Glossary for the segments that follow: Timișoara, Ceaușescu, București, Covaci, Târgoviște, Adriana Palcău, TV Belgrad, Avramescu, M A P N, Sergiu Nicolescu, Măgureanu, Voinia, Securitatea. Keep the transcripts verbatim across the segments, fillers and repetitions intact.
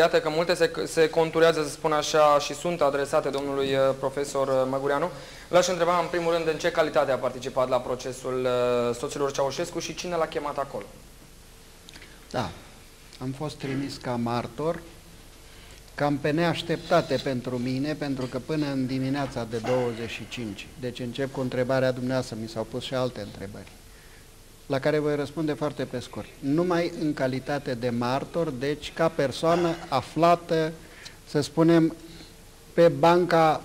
Iată că multe se, se conturează, să spun așa, și sunt adresate domnului profesor Măgureanu. L-aș întreba, în primul rând, în ce calitate a participat la procesul soților Ceaușescu și cine l-a chemat acolo? Da, am fost trimis ca martor, cam pe neașteptate pentru mine, pentru că până în dimineața de douăzeci și cinci, deci încep cu întrebarea dumneavoastră, mi s-au pus și alte întrebări, la care voi răspunde foarte pe scurt. Numai în calitate de martor, deci ca persoană aflată, să spunem, pe banca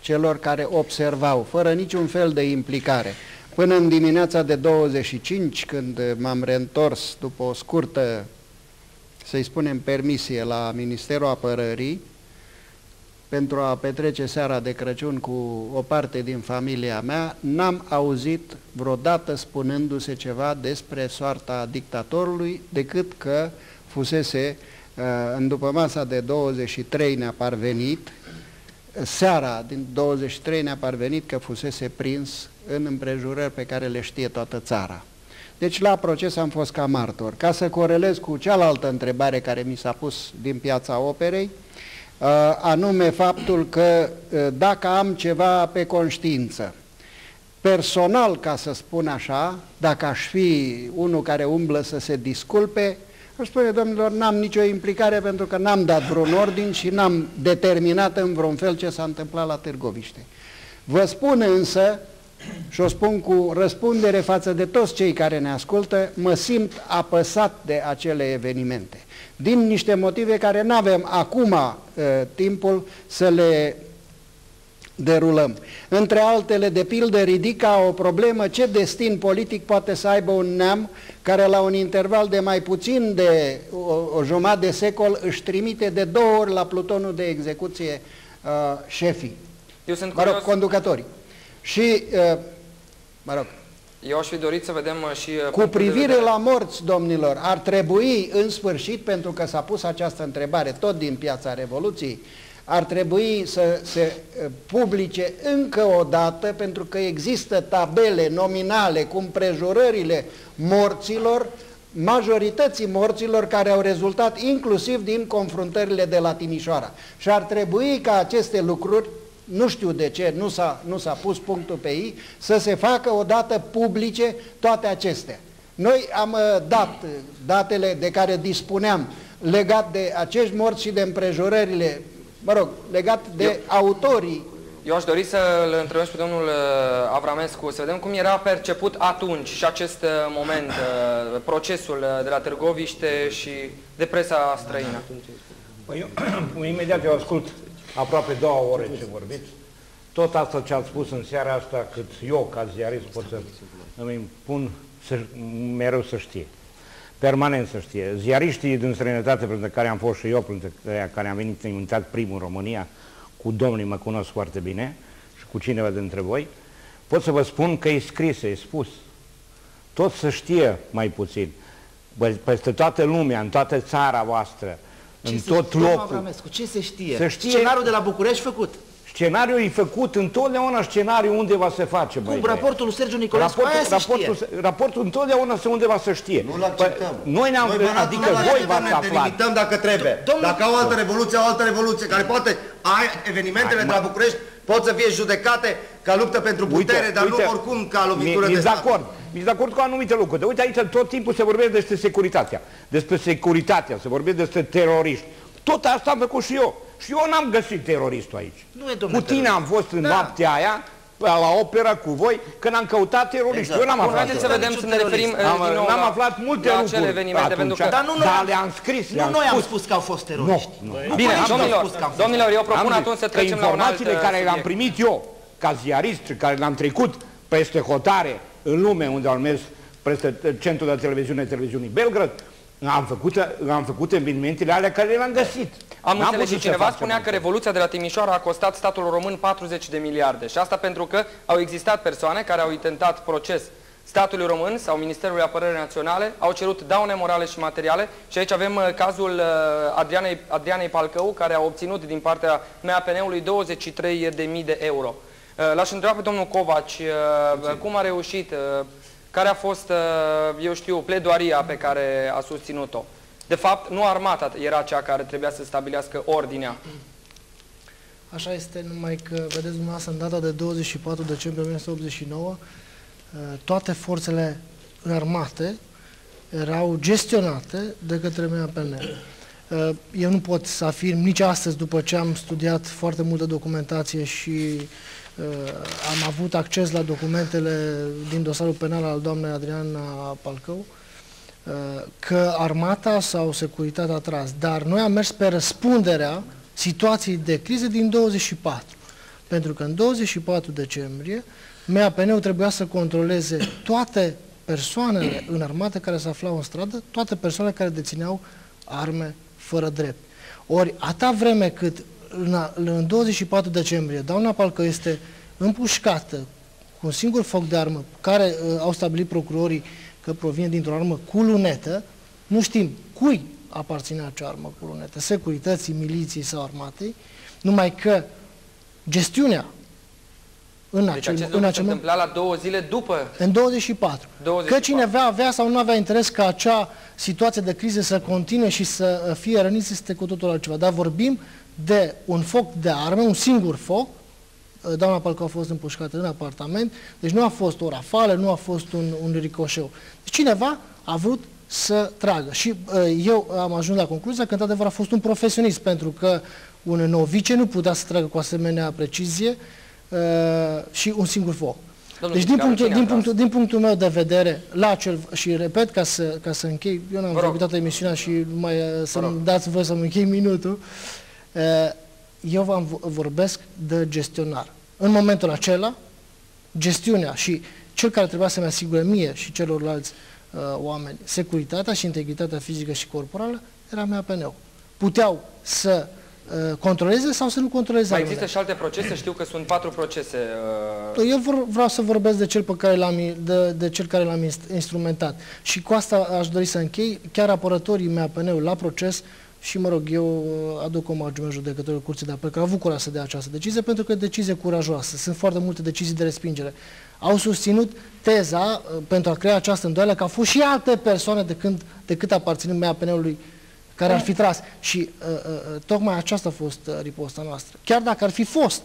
celor care observau, fără niciun fel de implicare. Până în dimineața de douăzeci și cinci, când m-am reîntors după o scurtă, să-i spunem, permisie la Ministerul Apărării, pentru a petrece seara de Crăciun cu o parte din familia mea, n-am auzit vreodată spunându-se ceva despre soarta dictatorului, decât că fusese, în după masa de douăzeci și trei ne-a parvenit, seara din douăzeci și trei ne-a parvenit că fusese prins în împrejurări pe care le știe toată țara. Deci la proces am fost ca martor. Ca să corelez cu cealaltă întrebare care mi s-a pus din Piața Operei, anume faptul că dacă am ceva pe conștiință, personal, ca să spun așa, dacă aș fi unul care umblă să se disculpe, aș spune, domnilor, n-am nicio implicare pentru că n-am dat vreun ordin și n-am determinat în vreun fel ce s-a întâmplat la Târgoviște. Vă spun însă, și o spun cu răspundere față de toți cei care ne ascultă, mă simt apăsat de acele evenimente, din niște motive care nu avem acum uh, timpul să le derulăm. Între altele, de pildă, ridica o problemă ce destin politic poate să aibă un neam care la un interval de mai puțin de o, o jumătate de secol își trimite de două ori la plutonul de execuție uh, șefii, Eu sunt mă rog, curios... conducătorii. Și, uh, mă rog... Eu aș fi dorit să vedem și... Cu privire la morți, domnilor, ar trebui în sfârșit, pentru că s-a pus această întrebare tot din Piața Revoluției, ar trebui să se publice încă o dată, pentru că există tabele nominale cu împrejurările morților, majorității morților care au rezultat inclusiv din confruntările de la Timișoara. Și ar trebui ca aceste lucruri, nu știu de ce, nu s-a pus punctul pe ei, să se facă odată publice toate acestea. Noi am dat datele de care dispuneam legat de acești morți și de împrejurările, mă rog, legat de eu, autorii. Eu aș dori să-l întrebăm pe domnul Avramescu, să vedem cum era perceput atunci și acest moment, procesul de la Târgoviște și de presa străină. Păi eu, imediat eu ascult aproape două ore ce vorbiți, tot asta ce ați spus în seara asta, cât eu, ca ziarist, pot să îmi impun să, mereu să știe, permanent să știe. Ziariștii din străinătate, printre care am fost și eu, printre care am venit invitat primul în România, cu domnii mă cunosc foarte bine și cu cineva dintre voi, pot să vă spun că e scris, e spus. Tot să știe mai puțin, peste toată lumea, în toată țara voastră, în tot locul. Ce se știe? Scenariul de la București făcut. Scenariul e făcut, întotdeauna scenariul undeva se face. Cum? Raportul lui Sergiu Nicolescu, raportul, raportul întotdeauna se undeva se știe. Nu-l acceptăm. Noi ne-am, adică voi v-ați aflat. Dacă trebuie. Dacă au altă revoluție, au altă revoluție, care poate, evenimentele de la București pot să fie judecate ca luptă pentru putere, dar nu oricum ca lovitură de stat. Ești de acord cu anumite lucruri. De uite, aici tot timpul se vorbește despre securitatea. Despre securitatea, se vorbește despre teroriști. Tot asta am făcut și eu. Și eu n-am găsit teroristul aici. Nu e, domnule, cu tine terorist. Am fost în da. noaptea aia, la opera, cu voi, când am căutat teroriști. Exact. Eu n-am aflat. Haideți să vedem să ne referim. N-am aflat multe lucruri atunci, că... dar, nu, dar noi... le-am scris. Le nu noi am spus că au fost teroriști. No, no. Bine, domnilor, domnilor, eu propun atunci să trecem la un alt subiect. Informațiile care le-am primit eu, ca ziarist, care le-am trecut peste hotare, în lume, unde am mers peste centrul de televiziune, televiziunii Belgrad, am făcut, am făcut evenimentele alea care le-am găsit. Am înțeles și cineva spunea că Revoluția de la Timișoara a costat statul român patruzeci de miliarde și asta pentru că au existat persoane care au intentat proces statului român sau Ministerului Apărării Naționale, au cerut daune morale și materiale și aici avem cazul Adrianei, Adrianei Palcău, care a obținut din partea M A P N-ului douăzeci și trei de mii de euro. L-aș întreba pe domnul Covaci cum a reușit, care a fost, eu știu, pledoaria pe care a susținut-o. De fapt, nu armata era cea care trebuia să stabilească ordinea. Așa este, numai că, vedeți dumneavoastră, în data de douăzeci și patru decembrie o mie nouă sute optzeci și nouă, toate forțele armate erau gestionate de către M A P N. Eu nu pot să afirm nici astăzi, după ce am studiat foarte multă documentație și uh, am avut acces la documentele din dosarul penal al doamnei Adriana Palcău, uh, că armata sau securitatea a tras. Dar noi am mers pe răspunderea situației de criză din douăzeci și patru. Pentru că în douăzeci și patru decembrie M A P N-ul trebuia să controleze toate persoanele în armată care se aflau în stradă, toate persoanele care dețineau arme fără drept. Ori, atâta vreme cât în douăzeci și patru decembrie doamna Palcău este împușcată cu un singur foc de armă, care uh, au stabilit procurorii că provine dintr-o armă cu lunetă, nu știm cui aparține acea armă cu lunetă, securității, miliției sau armatei, numai că gestiunea în deci acel, acest lucru în acel se moment, întâmpla la două zile după. În douăzeci și patru. douăzeci și patru. Că cineva avea sau nu avea interes ca acea situație de criză să continue și să fie răniți, este cu totul altceva. Dar vorbim de un foc de arme, un singur foc. Doamna Palcău a fost împușcată în apartament, deci nu a fost o rafală, nu a fost un, un ricoșeu. Cineva a vrut să tragă. Și eu am ajuns la concluzia că, într-adevăr, a fost un profesionist, pentru că un novice nu putea să tragă cu asemenea precizie și un singur foc. Domnul deci, din punctul, din, punctul, din punctul meu de vedere, la acel, și repet, ca să, ca să închei, eu n-am vorbit toată emisiunea și mai să-mi dați voi să-mi închei minutul, eu vorbesc de gestionar. În momentul acela, gestiunea și cel care trebuia să-mi asigure mie și celorlalți uh, oameni securitatea și integritatea fizică și corporală era M A P N-ul. Puteau să controleze sau să nu controleze. Mai există și alte procese, știu că sunt patru procese. Eu vor, vreau să vorbesc de cel pe care l-am de, de cel care l-am instrumentat. Și cu asta aș dori să închei. Chiar apărătorii M A P N-ul la proces și, mă rog, eu aduc omagiul judecătorul Curții de Apel, că au avut curaj să dea această decizie, pentru că e decizie curajoasă. Sunt foarte multe decizii de respingere. Au susținut teza pentru a crea această îndoială că au fost și alte persoane de când, decât aparținând M A P N-ului care ar fi tras. Și uh, uh, tocmai aceasta a fost uh, riposta noastră. Chiar dacă ar fi fost,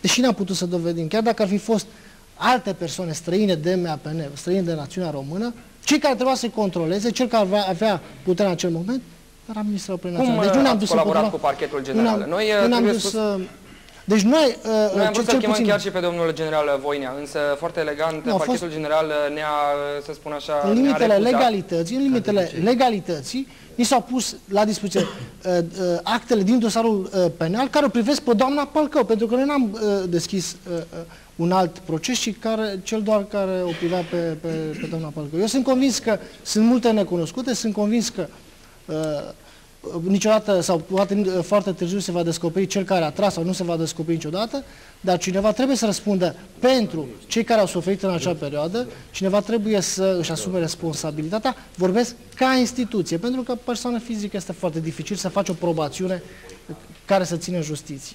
deși n-am putut să dovedim, chiar dacă ar fi fost alte persoane străine de M A P N, străine de națiunea română, cei care trebuia să-i controleze, cel care avea, avea puterea în acel moment, dar administrau prin națiunea. Deci nu ne-am dus colaborat cu parchetul general. Nu am, noi nu ne-am dus spus... să... Deci noi, uh, noi am vrut să-l chemăm puțin... chiar și pe domnul general Voinia, însă foarte elegant, no, parchetul fost... general ne-a, să spun așa, în limitele legalității, în limitele legalității, ni s-au pus la discuție uh, uh, actele din dosarul uh, penal care o privesc pe doamna Palcău, pentru că noi n-am uh, deschis uh, uh, un alt proces, și care, cel doar care o privea pe, pe, pe doamna Palcău. Eu sunt convins că sunt multe necunoscute, sunt convins că uh, niciodată sau poate foarte târziu se va descoperi cel care a tras sau nu se va descoperi niciodată, dar cineva trebuie să răspundă pentru cei care au suferit în acea perioadă, cineva trebuie să își asume responsabilitatea, vorbesc ca instituție, pentru că persoană fizică este foarte dificil să faci o probațiune care să țină justiție.